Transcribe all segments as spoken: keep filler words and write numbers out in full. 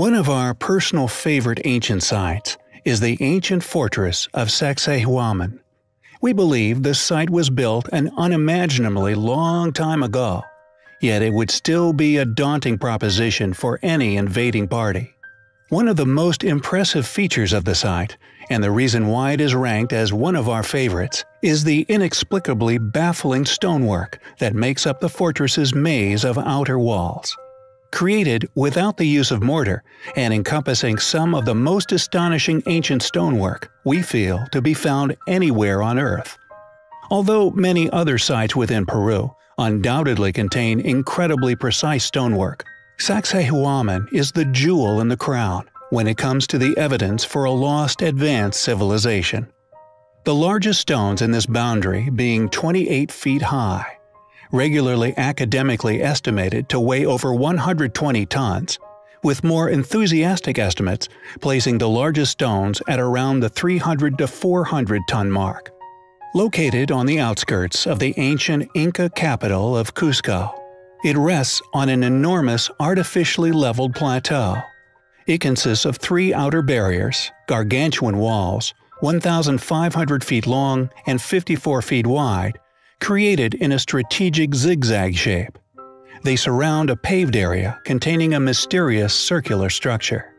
One of our personal favorite ancient sites is the ancient fortress of Sacsayhuaman. We believe this site was built an unimaginably long time ago, yet it would still be a daunting proposition for any invading party. One of the most impressive features of the site, and the reason why it is ranked as one of our favorites, is the inexplicably baffling stonework that makes up the fortress's maze of outer walls. Created without the use of mortar and encompassing some of the most astonishing ancient stonework we feel to be found anywhere on Earth. Although many other sites within Peru undoubtedly contain incredibly precise stonework, Sacsayhuaman is the jewel in the crown when it comes to the evidence for a lost advanced civilization. The largest stones in this boundary being twenty-eight feet high, regularly academically estimated to weigh over one hundred twenty tons, with more enthusiastic estimates placing the largest stones at around the three hundred to four hundred ton mark. Located on the outskirts of the ancient Inca capital of Cusco, it rests on an enormous artificially leveled plateau. It consists of three outer barriers, gargantuan walls, one thousand five hundred feet long and fifty-four feet wide, created in a strategic zigzag shape. They surround a paved area containing a mysterious circular structure.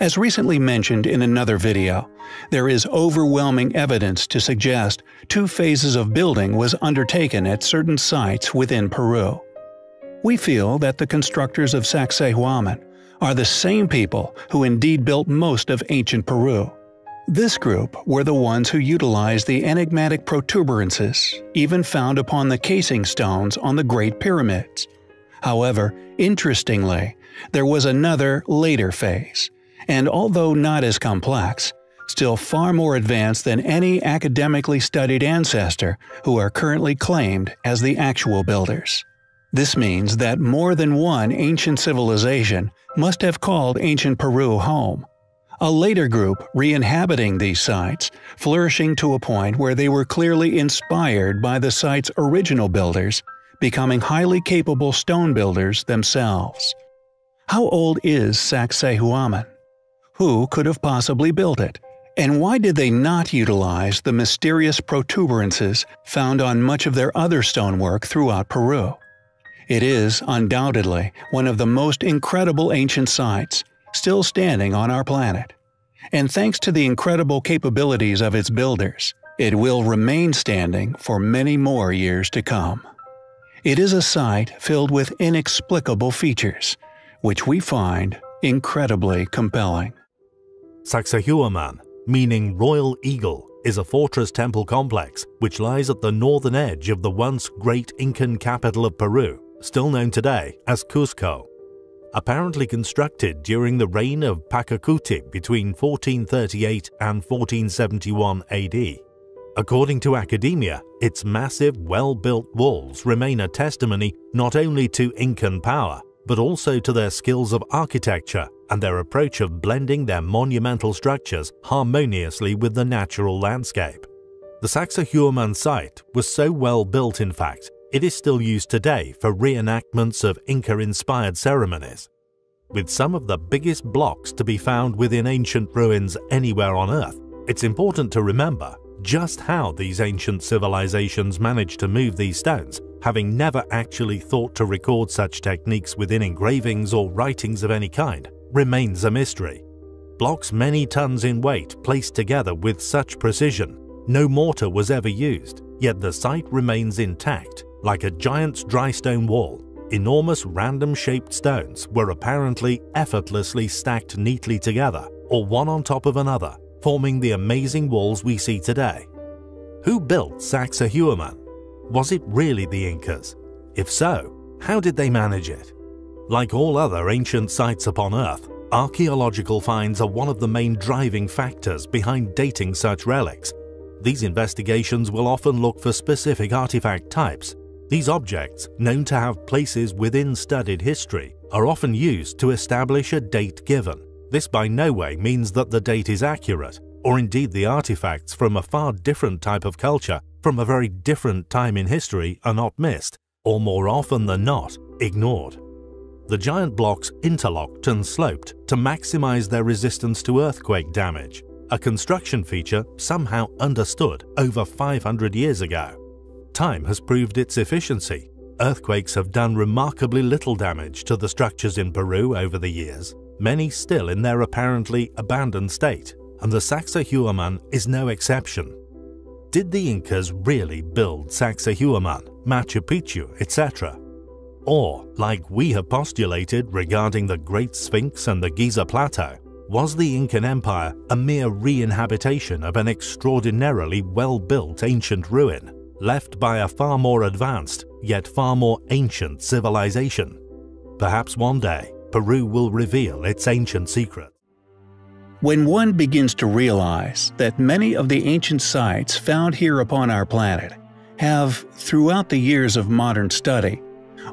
As recently mentioned in another video, there is overwhelming evidence to suggest two phases of building was undertaken at certain sites within Peru. We feel that the constructors of Sacsayhuaman are the same people who indeed built most of ancient Peru. This group were the ones who utilized the enigmatic protuberances even found upon the casing stones on the Great Pyramids. However, interestingly, there was another later phase, and although not as complex, still far more advanced than any academically studied ancestor who are currently claimed as the actual builders. This means that more than one ancient civilization must have called ancient Peru home. A later group re-inhabiting these sites, flourishing to a point where they were clearly inspired by the site's original builders, becoming highly capable stone builders themselves. How old is Sacsayhuaman? Who could have possibly built it? And why did they not utilize the mysterious protuberances found on much of their other stonework throughout Peru? It is, undoubtedly, one of the most incredible ancient sites still standing on our planet. And thanks to the incredible capabilities of its builders, it will remain standing for many more years to come. It is a site filled with inexplicable features, which we find incredibly compelling. Sacsayhuaman, meaning Royal Eagle, is a fortress temple complex which lies at the northern edge of the once great Incan capital of Peru, still known today as Cusco. Apparently constructed during the reign of Pachacuti between fourteen thirty-eight and fourteen seventy-one A D. According to academia, its massive, well-built walls remain a testimony not only to Incan power, but also to their skills of architecture and their approach of blending their monumental structures harmoniously with the natural landscape. The Sacsayhuaman site was so well built, in fact, it is still used today for reenactments of Inca-inspired ceremonies, with some of the biggest blocks to be found within ancient ruins anywhere on Earth. It's important to remember just how these ancient civilizations managed to move these stones, having never actually thought to record such techniques within engravings or writings of any kind, remains a mystery. Blocks many tons in weight placed together with such precision. No mortar was ever used, yet the site remains intact. Like a giant's dry stone wall, enormous random-shaped stones were apparently effortlessly stacked neatly together, or one on top of another, forming the amazing walls we see today. Who built Sacsayhuaman? Was it really the Incas? If so, how did they manage it? Like all other ancient sites upon Earth, archaeological finds are one of the main driving factors behind dating such relics. These investigations will often look for specific artifact types. These objects, known to have places within studied history, are often used to establish a date given. This by no way means that the date is accurate, or indeed the artifacts from a far different type of culture from a very different time in history are not missed, or more often than not, ignored. the giant blocks interlocked and sloped to maximize their resistance to earthquake damage, a construction feature somehow understood over five hundred years ago. Time has proved its efficiency. Earthquakes have done remarkably little damage to the structures in Peru over the years, many still in their apparently abandoned state, and the Sacsayhuaman is no exception. Did the Incas really build Sacsayhuaman, Machu Picchu, et cetera? Or, like we have postulated regarding the Great Sphinx and the Giza Plateau, was the Incan Empire a mere re-inhabitation of an extraordinarily well-built ancient ruin, left by a far more advanced, yet far more ancient civilization? Perhaps one day, Peru will reveal its ancient secret. When one begins to realize that many of the ancient sites found here upon our planet have, throughout the years of modern study,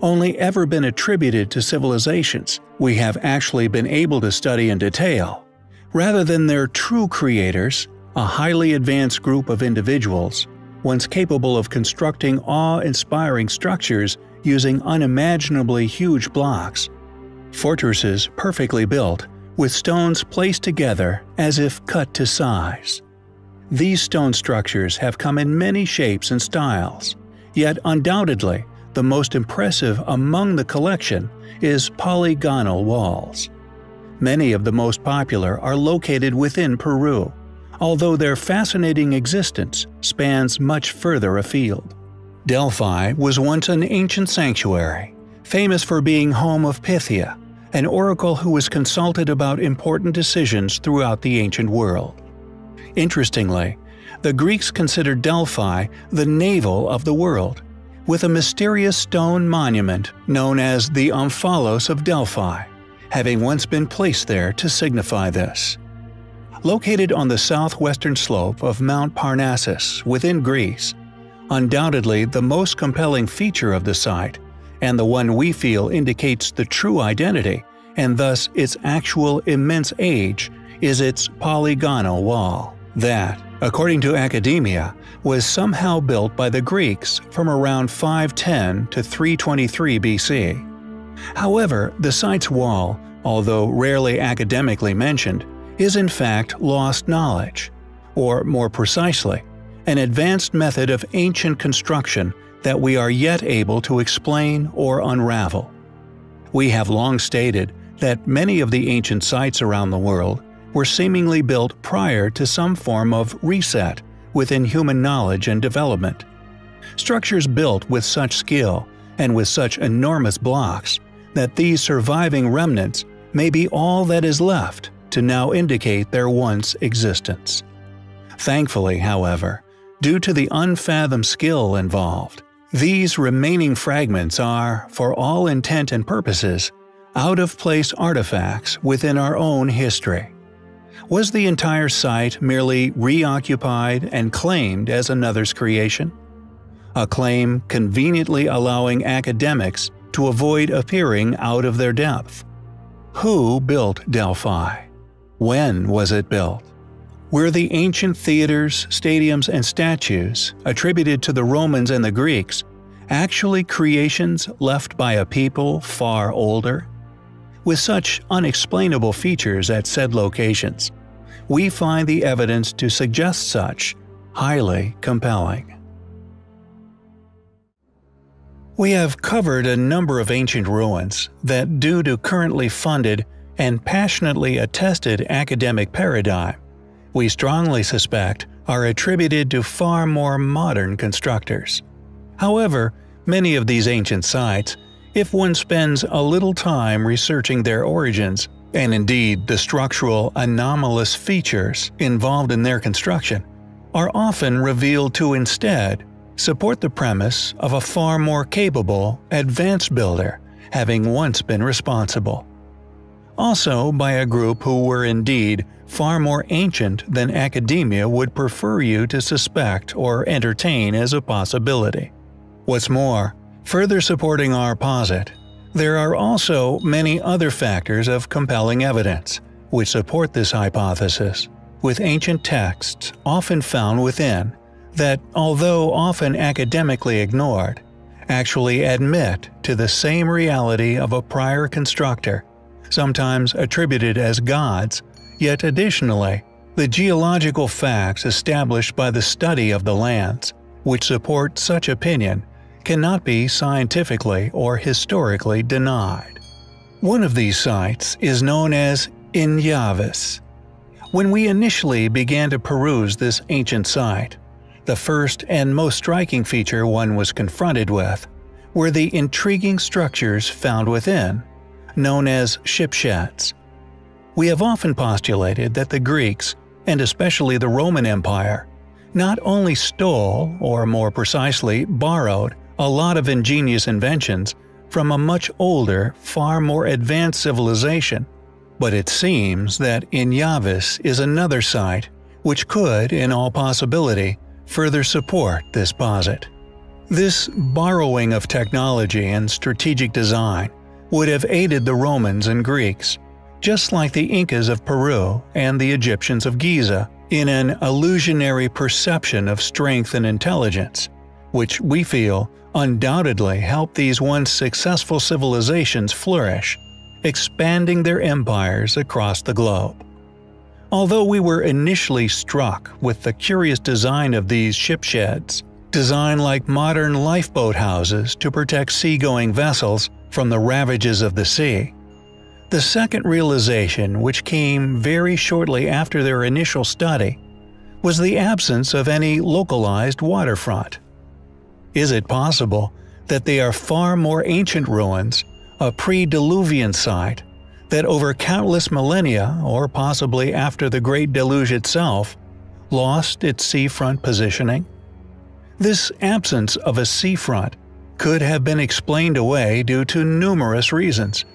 only ever been attributed to civilizations we have actually been able to study in detail, rather than their true creators, a highly advanced group of individuals, once capable of constructing awe-inspiring structures using unimaginably huge blocks, fortresses perfectly built, with stones placed together as if cut to size. These stone structures have come in many shapes and styles, yet undoubtedly the most impressive among the collection is polygonal walls. Many of the most popular are located within Peru, although their fascinating existence spans much further afield. Delphi was once an ancient sanctuary, famous for being home of Pythia, an oracle who was consulted about important decisions throughout the ancient world. Interestingly, the Greeks considered Delphi the navel of the world, with a mysterious stone monument known as the Omphalos of Delphi, having once been placed there to signify this. Located on the southwestern slope of Mount Parnassus within Greece, undoubtedly the most compelling feature of the site, and the one we feel indicates the true identity, and thus its actual immense age, is its polygonal wall. That, according to academia, was somehow built by the Greeks from around five ten to three twenty-three B C. However, the site's wall, although rarely academically mentioned, is in fact lost knowledge, or more precisely, an advanced method of ancient construction that we are yet able to explain or unravel. We have long stated that many of the ancient sites around the world were seemingly built prior to some form of reset within human knowledge and development. Structures built with such skill and with such enormous blocks that these surviving remnants may be all that is left to now indicate their once existence. Thankfully, however, due to the unfathomed skill involved, these remaining fragments are, for all intent and purposes, out-of-place artifacts within our own history. Was the entire site merely reoccupied and claimed as another's creation? A claim conveniently allowing academics to avoid appearing out of their depth. Who built Delphi? When was it built? Were the ancient theaters, stadiums, and statues attributed to the Romans and the Greeks actually creations left by a people far older? With such unexplainable features at said locations, we find the evidence to suggest such highly compelling. We have covered a number of ancient ruins that, due to currently funded and passionately attested academic paradigm, we strongly suspect are attributed to far more modern constructors. However, many of these ancient sites, if one spends a little time researching their origins, and indeed the structural anomalous features involved in their construction, are often revealed to instead support the premise of a far more capable, advanced builder having once been responsible. Also by a group who were indeed far more ancient than academia would prefer you to suspect or entertain as a possibility. What's more, further supporting our posit, there are also many other factors of compelling evidence which support this hypothesis, with ancient texts often found within that, although often academically ignored, actually admit to the same reality of a prior constructor, sometimes attributed as gods, yet additionally, the geological facts established by the study of the lands, which support such opinion, cannot be scientifically or historically denied. One of these sites is known as Iñávez. When we initially began to peruse this ancient site, the first and most striking feature one was confronted with were the intriguing structures found within, known as shipsheds. We have often postulated that the Greeks, and especially the Roman Empire, not only stole, or more precisely, borrowed a lot of ingenious inventions from a much older, far more advanced civilization, but it seems that Iñávez is another site which could, in all possibility, further support this posit. This borrowing of technology and strategic design would have aided the Romans and Greeks, just like the Incas of Peru and the Egyptians of Giza, in an illusionary perception of strength and intelligence, which we feel undoubtedly helped these once successful civilizations flourish, expanding their empires across the globe. Although we were initially struck with the curious design of these shipsheds, designed like modern lifeboat houses to protect seagoing vessels from the ravages of the sea, the second realization, which came very shortly after their initial study, was the absence of any localized waterfront. Is it possible that they are far more ancient ruins, a pre-Diluvian site, that over countless millennia, or possibly after the Great Deluge itself, lost its seafront positioning? This absence of a seafront could have been explained away due to numerous reasons.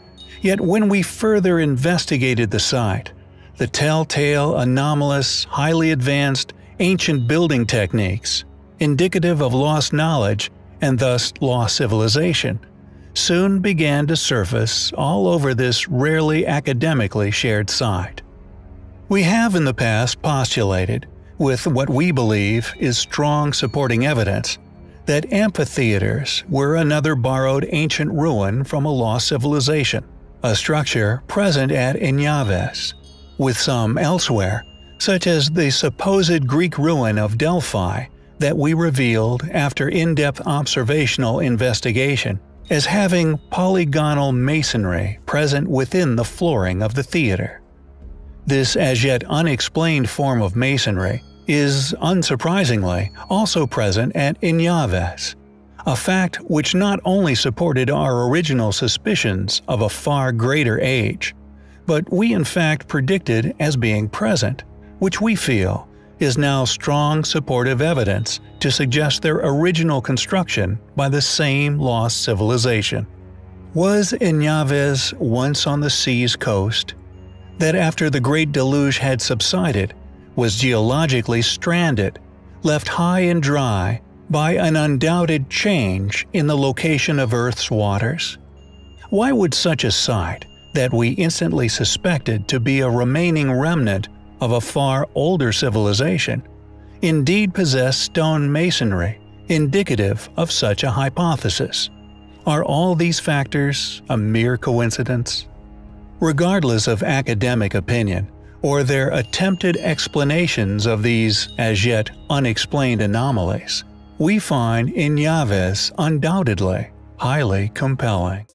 Yet when we further investigated the site, the telltale, anomalous, highly advanced, ancient building techniques, indicative of lost knowledge and thus lost civilization, soon began to surface all over this rarely academically shared site. We have in the past postulated, with what we believe is strong supporting evidence, that amphitheaters were another borrowed ancient ruin from a lost civilization, a structure present at Iñávez, with some elsewhere, such as the supposed Greek ruin of Delphi that we revealed after in-depth observational investigation as having polygonal masonry present within the flooring of the theater. This as yet unexplained form of masonry is, unsurprisingly, also present at Iñávez, a fact which not only supported our original suspicions of a far greater age, but we in fact predicted as being present, which we feel is now strong supportive evidence to suggest their original construction by the same lost civilization. Was Iñávez once on the sea's coast, that after the Great Deluge had subsided, was geologically stranded, left high and dry, by an undoubted change in the location of Earth's waters? Why would such a site that we instantly suspected to be a remaining remnant of a far older civilization indeed possess stone masonry indicative of such a hypothesis? Are all these factors a mere coincidence? Regardless of academic opinion or their attempted explanations of these as yet unexplained anomalies, we find Iñávez undoubtedly highly compelling.